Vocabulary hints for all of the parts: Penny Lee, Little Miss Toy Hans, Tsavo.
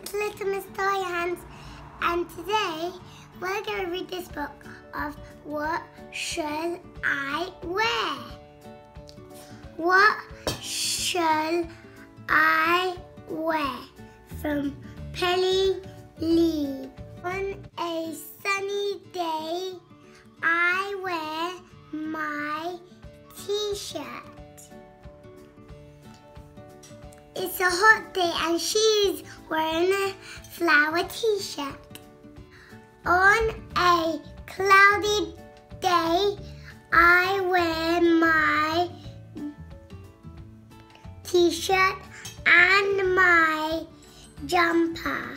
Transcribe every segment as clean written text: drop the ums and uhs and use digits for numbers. it's Little Miss Toy Hans, and today we're going to read this book of What Shall I Wear? What Shall I Wear? From Penny Lee. On a sunny day, I wear my t-shirt. It's a hot day and she's wearing a flower t-shirt. On a cloudy day, I wear my t-shirt and my jumper.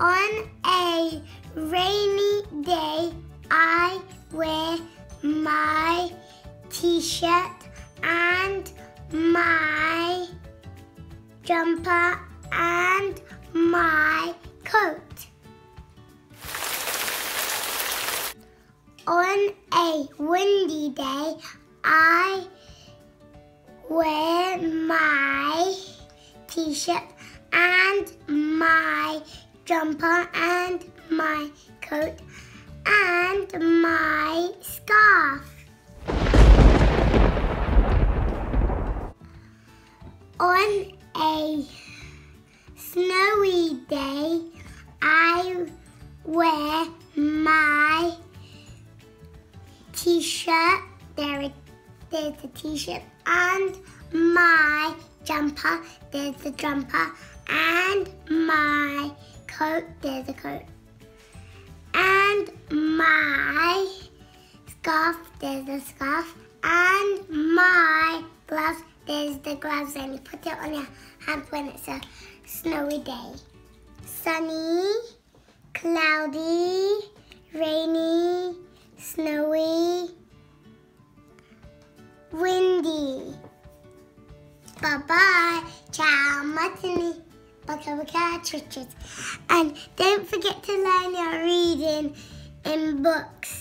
On a rainy day, I wear my t-shirt and my jumper and my coat. On a windy day, I wear my t-shirt and my jumper and my coat and my scarf. On a snowy day, I wear my t-shirt, there's the t-shirt, and my jumper, there's the jumper, and my coat, there's the coat, and my scarf, there's the scarf, and my gloves, there's the gloves, and you put it on your hand when it's a snowy day. Sunny, cloudy, rainy, snowy, windy. Bye-bye. Ciao, matini. Baka baka chit chit. And don't forget to learn your reading in books.